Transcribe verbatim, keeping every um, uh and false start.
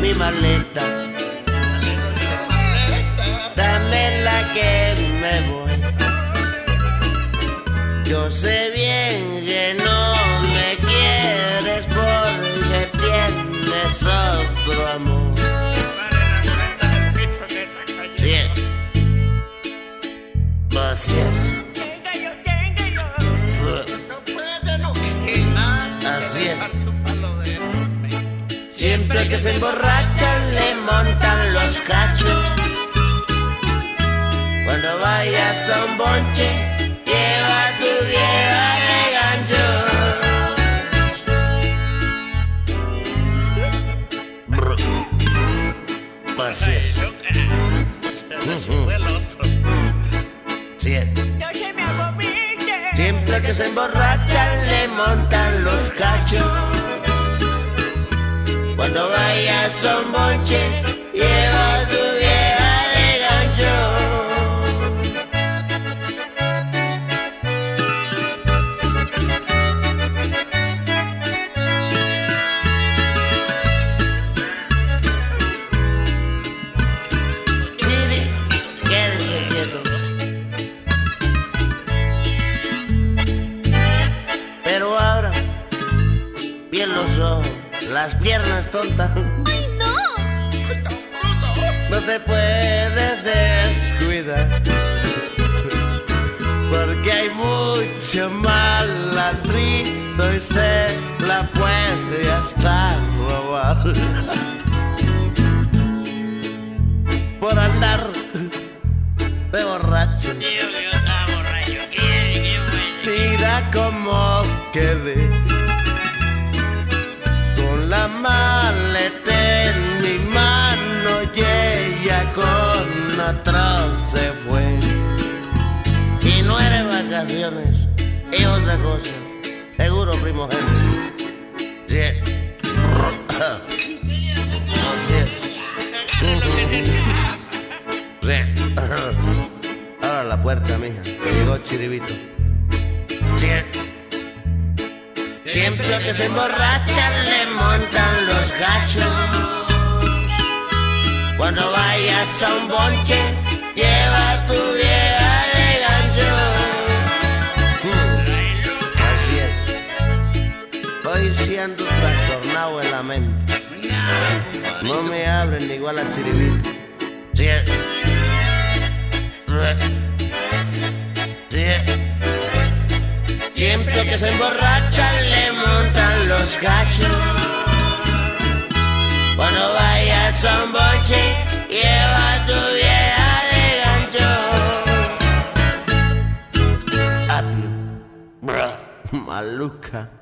mi maleta, dame la que me voy. Yo sé bien que no me quieres porque tienes otro amor. Bien, así es. Siempre que se emborracha le montan los cachos. Cuando vayas a un bonche, lleva tu vieja de gancho. Pasé. Siempre que se emborracha le montan los cachos. Cuando vayas a un bonche, lleva tu vieja de gancho. Chiri, quédese quieto. Pero abra bien los ojos. Las piernas tontas. ¡Ay, no! No te puedes descuidar, porque hay mucho mal al rito y se la puede hasta robar. Por andar de borracho. Tío, yo estaba borracho. ¿Qué, qué Mira cómo quedé. La maleta en mi mano y ella con otro se fue. Y no eran vacaciones, es otra cosa. Seguro, primo gente. Sí. Así es. Sí. Ahora la puerta, mija. Llegó Chiribito. Sí. Siempre que se emborracha le montan los gachos. Cuando vayas a un bonche, lleva tu vieja de gancho. Mm. Así es. Hoy sí ando trastornado en la mente. No me abren igual a Chiribito. Sí. Sí. Siempre que se emborracha le montan los gachos. Cuando vayas a un boche, lleva a tu vieja de gancho. Apio, bro, maluca.